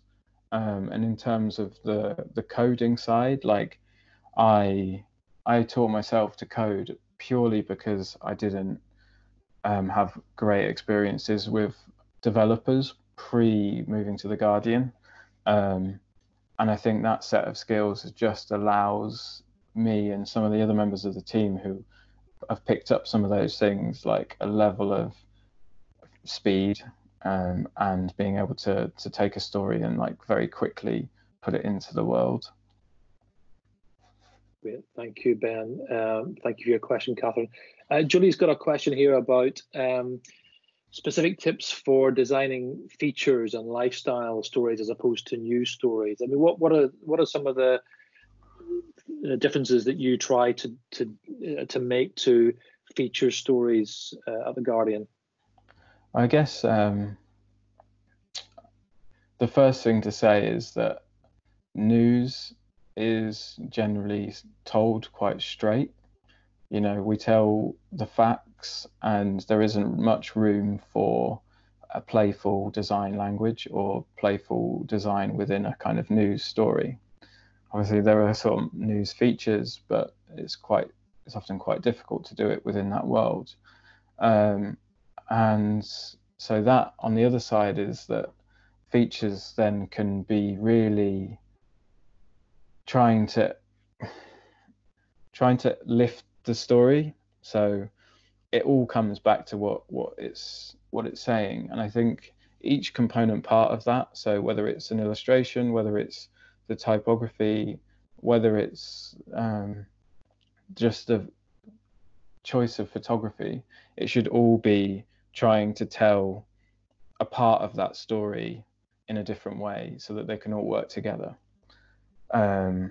And in terms of the coding side, like I taught myself to code purely because I didn't have great experiences with developers pre moving to The Guardian. And I think that set of skills just allows me and some of the other members of the team who have picked up some of those things, like a level of speed, and being able to take a story and like very quickly put it into the world. Great. Thank you, Ben. Thank you for your question, Catherine. Julie's got a question here about specific tips for designing features and lifestyle stories as opposed to news stories. I mean, what are some of the differences that you try to make to feature stories at The Guardian? I guess the first thing to say is that news is generally told quite straight. You know, we tell the facts, and there isn't much room for a playful design language or playful design within a kind of news story. Obviously, there are sort of news features, but it's often quite difficult to do it within that world. And so that, on the other side, is that features then can be really trying to lift the story. So it all comes back to what it's saying. And I think each component part of that, so whether it's an illustration, whether it's the typography, whether it's just the choice of photography, it should all be trying to tell a part of that story in a different way so that they can all work together. So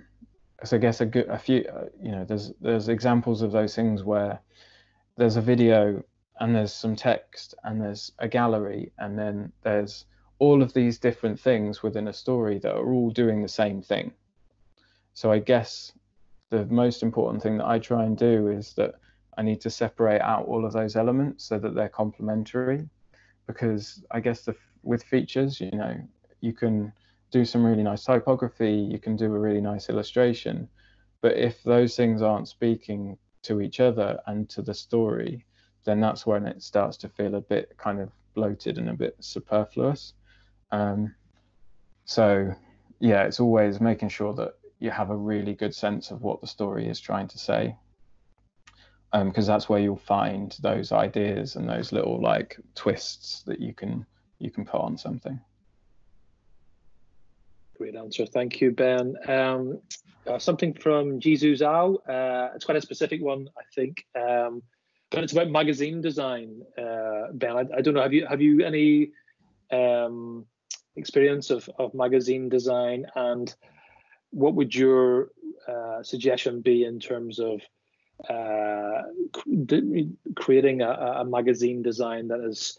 I guess there's examples of those things where there's a video and there's some text and there's a gallery and then there's all of these different things within a story that are all doing the same thing. So I guess the most important thing that I try and do is that I need to separate out all of those elements so that they're complementary, because I guess with features, you can do some really nice typography, you can do a really nice illustration, but if those things aren't speaking to each other and to the story, then that's when it starts to feel a bit kind of bloated and a bit superfluous. So yeah, it's always making sure that you have a really good sense of what the story is trying to say, because that's where you'll find those ideas and those little like twists that you can put on something. Great answer. Thank you, Ben. Something from Jesus Al. It's quite a specific one, I think, but it's about magazine design. Ben, I don't know. Have you any experience of magazine design, and what would your suggestion be in terms of creating a magazine design that is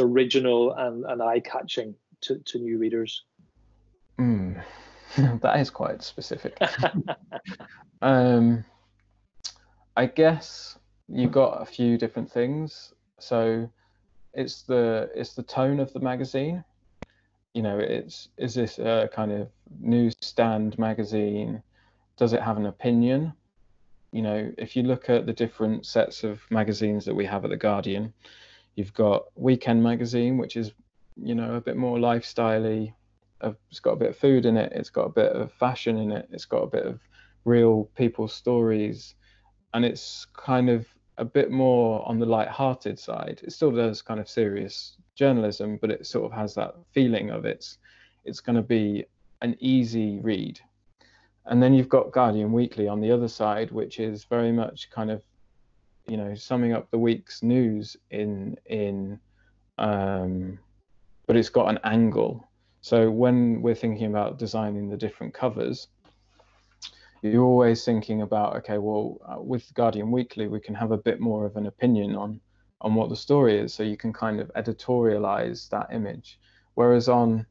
original and eye-catching to new readers? That is quite specific. I guess you've got a few different things. So it's the tone of the magazine. Is this a kind of newsstand magazine? Does it have an opinion? If you look at the different sets of magazines that we have at The Guardian, you've got Weekend Magazine, which is, a bit more lifestyle-y. It's got a bit of food in it, it's got a bit of fashion in it, it's got a bit of real people's stories, and it's kind of a bit more on the light-hearted side. It still does kind of serious journalism, but it sort of has that feeling of it's going to be an easy read. And then you've got Guardian Weekly on the other side, which is very much kind of, summing up the week's news but it's got an angle. So when we're thinking about designing the different covers, you're always thinking about, okay, well, with Guardian Weekly, we can have a bit more of an opinion on what the story is, so you can kind of editorialize that image. Whereas on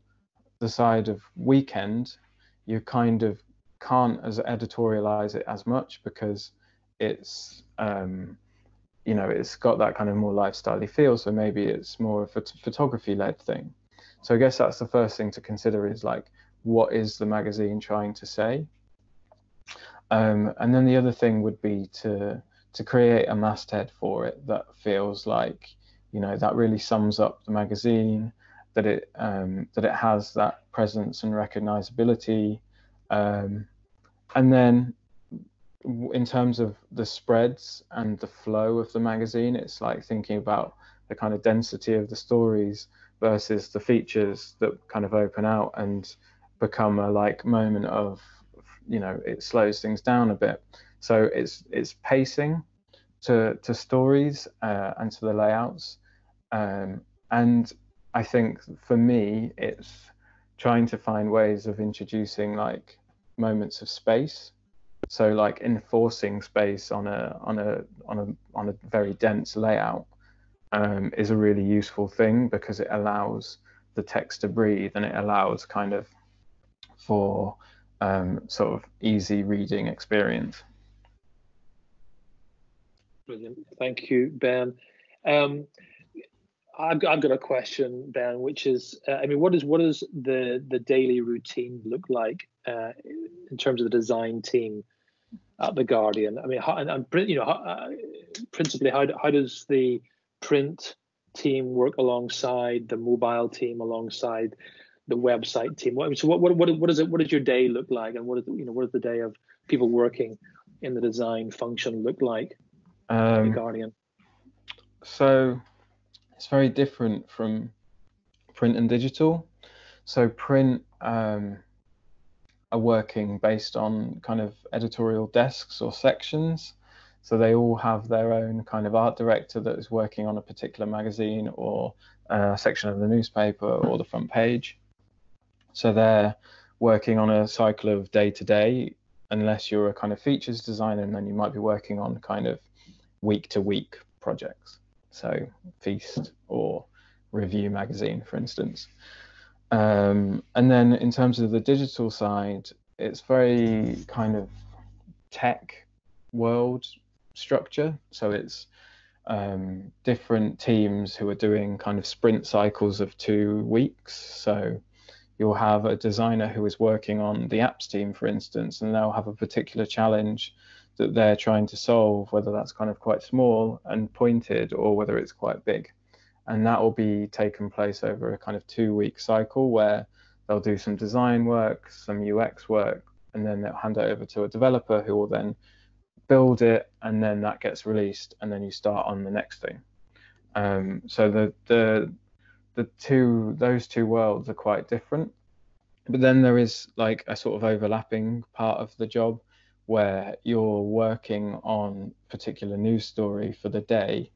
the side of Weekend, you kind of can't as editorialize it as much, because it's, it's got that kind of more lifestyle-y feel, so maybe it's more of a photography-led thing. So I guess that's the first thing to consider is like, what is the magazine trying to say? And then the other thing would be to create a masthead for it that feels like, that really sums up the magazine, that it has that presence and recognizability. And then in terms of the spreads and the flow of the magazine, it's like thinking about the kind of density of the stories versus the features that kind of open out and become a like moment of, it slows things down a bit. So it's pacing to stories and to the layouts. And I think for me, it's trying to find ways of introducing like moments of space. So like enforcing space on a very dense layout. Is a really useful thing, because it allows the text to breathe and it allows kind of for sort of easy reading experience. Brilliant. Thank you, Ben. I've got a question, Ben, which is, I mean, what does the daily routine look like in terms of the design team at The Guardian? I mean, how does the print team work alongside the mobile team, alongside the website team? What does your day look like, and what is the day of people working in the design function look like at The Guardian? So it's very different from print and digital. So print are working based on kind of editorial desks or sections. So they all have their own kind of art director that is working on a particular magazine or a section of the newspaper or the front page. So they're working on a cycle of day to day, unless you're a kind of features designer, and then you might be working on kind of week to week projects. So Feast or Review magazine, for instance. And then in terms of the digital side, it's very kind of tech world structure. So it's different teams who are doing kind of sprint cycles of 2 weeks. So you'll have a designer who is working on the apps team, for instance, and they'll have a particular challenge that they're trying to solve, whether that's kind of quite small and pointed or whether it's quite big. And that will be taken place over a kind of 2 week cycle where they'll do some design work, some UX work, and then they'll hand it over to a developer who will then build it, and then that gets released, and then you start on the next thing. So those two worlds are quite different. But then there is like a sort of overlapping part of the job where you're working on a particular news story for the day.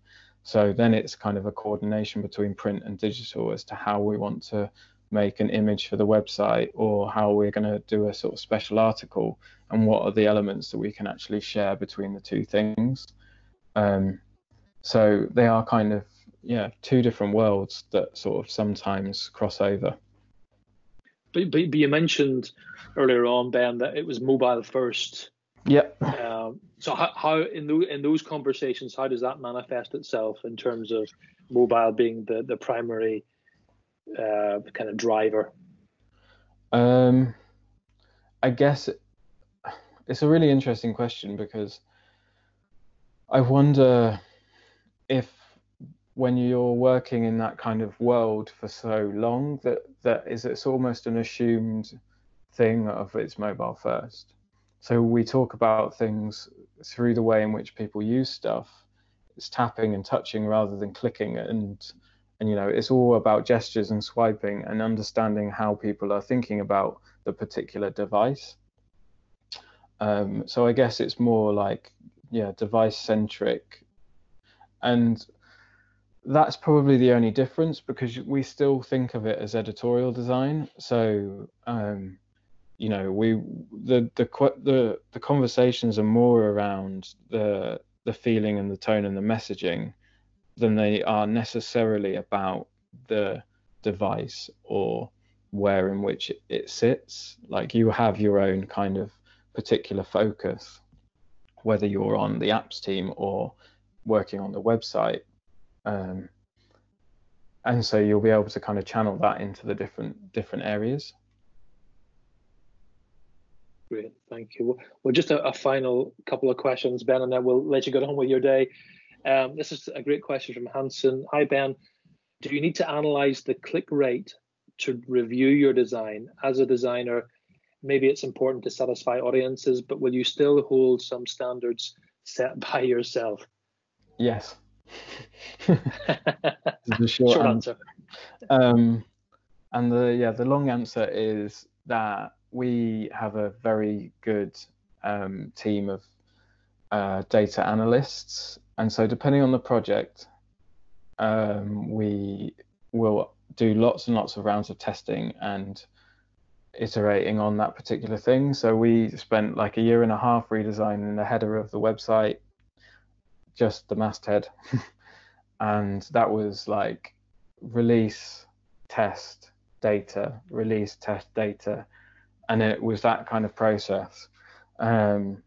So then it's kind of a coordination between print and digital as to how we want to make an image for the website, or how we're going to do a sort of special article, and what are the elements that we can actually share between the two things. So they are kind of, yeah, two different worlds that sort of sometimes cross over. But you mentioned earlier on, Ben, that it was mobile first. Yep. So how in those conversations, how does that manifest itself in terms of mobile being the primary kind of driver? I guess it's a really interesting question, because I wonder if when you're working in that kind of world for so long, it's almost an assumed thing of it's mobile first. So we talk about things through the way in which people use stuff. It's tapping and touching rather than clicking, and you know, it's all about gestures and swiping and understanding how people are thinking about the particular device. So I guess it's more like, yeah, device centric, and that's probably the only difference, because we still think of it as editorial design. So, you know, the conversations are more around the feeling and the tone and the messaging than they are necessarily about the device or where in which it sits. Like, you have your own kind of particular focus, whether you're on the apps team or working on the website. And so you'll be able to kind of channel that into the different areas. Great, thank you. Well, just a final couple of questions, Ben, and then we'll let you get on with your day. This is a great question from Hansen. Hi, Ben. Do you need to analyze the click rate to review your design? As a designer, maybe it's important to satisfy audiences, but will you still hold some standards set by yourself? Yes. The short answer. And the long answer is that we have a very good team of data analysts, and so depending on the project, we will do lots and lots of rounds of testing and iterating on that particular thing. So we spent like a year and a half redesigning the header of the website, just the masthead. And that was like release, test, data, release, test, data. And it was that kind of process. And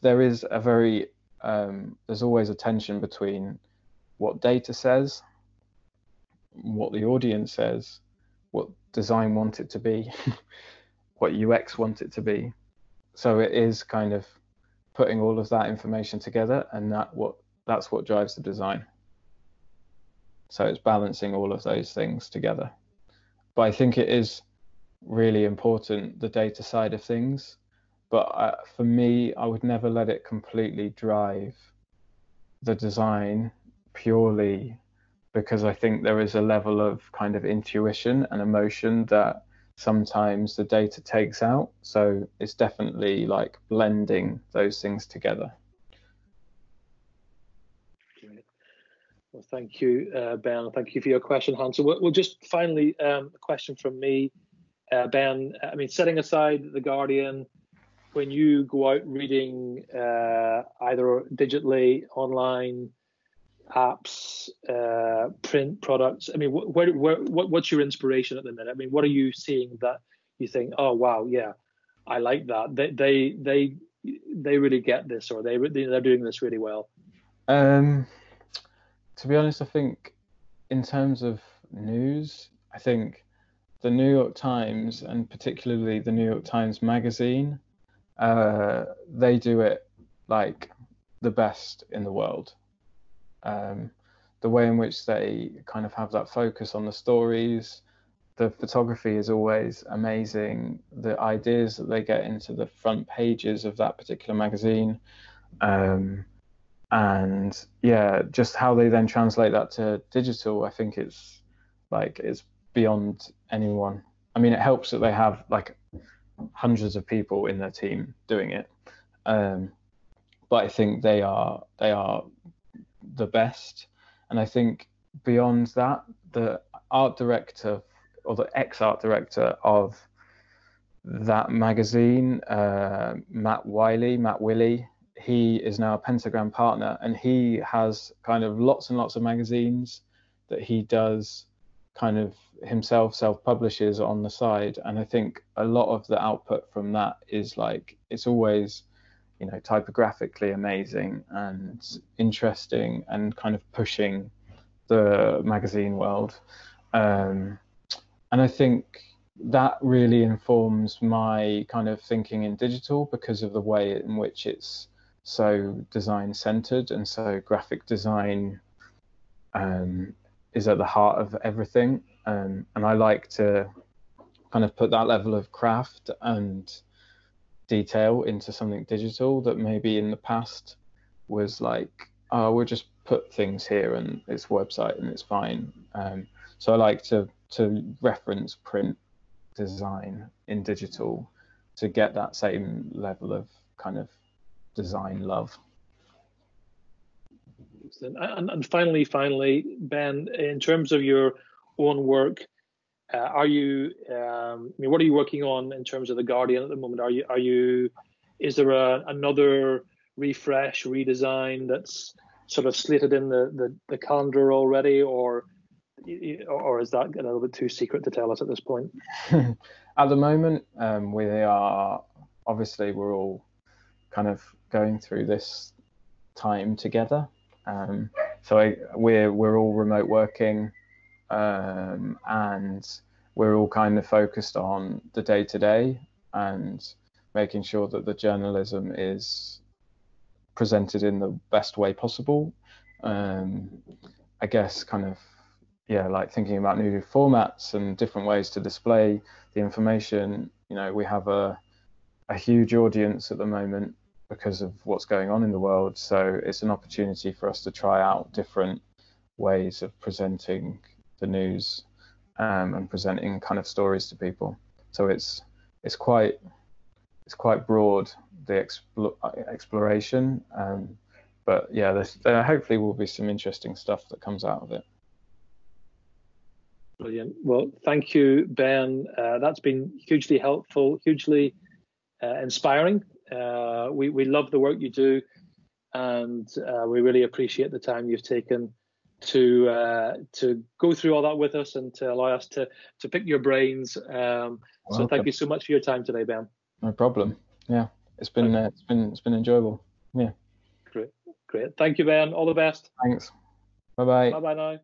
there is a very, there's always a tension between what data says what the audience says, what design wants it to be, what UX wants it to be. So it is kind of putting all of that information together, and that's what drives the design. So it's balancing all of those things together. But I think it is really important, the data side of things. But for me, I would never let it completely drive the design purely, because I think there is a level of kind of intuition and emotion that sometimes the data takes out. So it's definitely like blending those things together. Well, thank you, Ben. Thank you for your question, Hans. So we'll just finally, a question from me, Ben. I mean, setting aside The Guardian, when you go out reading either digitally, online, apps, print products, I mean, what's your inspiration at the minute? I mean, what are you seeing that you think, oh, wow, yeah, I like that. They really get this, or they're doing this really well. To be honest, I think in terms of news, I think the New York Times, and particularly the New York Times Magazine, they do it like the best in the world. The way in which they kind of have that focus on the stories, the photography is always amazing. The ideas that they get into the front pages of that particular magazine, and yeah, just how they then translate that to digital, I think it's like, it's beyond anyone. I mean, it helps that they have like hundreds of people in their team doing it, but I think they are the best. And I think beyond that, the art director, or the ex-art director of that magazine, Matt Wiley, he is now a Pentagram partner, and he has kind of lots and lots of magazines that he does kind of himself self-publishes on the side. And I think a lot of the output from that is like, it's always, you know, typographically amazing and interesting and kind of pushing the magazine world. And I think that really informs my kind of thinking in digital, because of the way in which it's so design centered, and so graphic design is at the heart of everything. And I like to kind of put that level of craft and detail into something digital that maybe in the past was like, oh, we'll just put things here and it's a website and it's fine. So I like to reference print design in digital to get that same level of kind of design love. And finally, Ben, in terms of your own work, are you? I mean, what are you working on in terms of The Guardian at the moment? Are you? Is there another refresh, redesign that's sort of slated in the calendar already, or is that a little bit too secret to tell us at this point? At the moment, we are obviously, we're all kind of going through this time together. So we're all remote working, and we're all kind of focused on the day-to-day and making sure that the journalism is presented in the best way possible. I guess kind of, yeah, like thinking about new formats and different ways to display the information. You know, we have a huge audience at the moment because of what's going on in the world. So it's an opportunity for us to try out different ways of presenting the news, and presenting kind of stories to people. So it's quite broad, the exploration. But yeah, there hopefully will be some interesting stuff that comes out of it. Brilliant. Well, thank you, Ben. That's been hugely helpful, hugely inspiring. We love the work you do, and we really appreciate the time you've taken to go through all that with us and to allow us to pick your brains. So thank you so much for your time today, Ben. No problem. Yeah, it's been enjoyable. Yeah. Great. Thank you, Ben. All the best. Thanks. Bye bye. Bye bye now.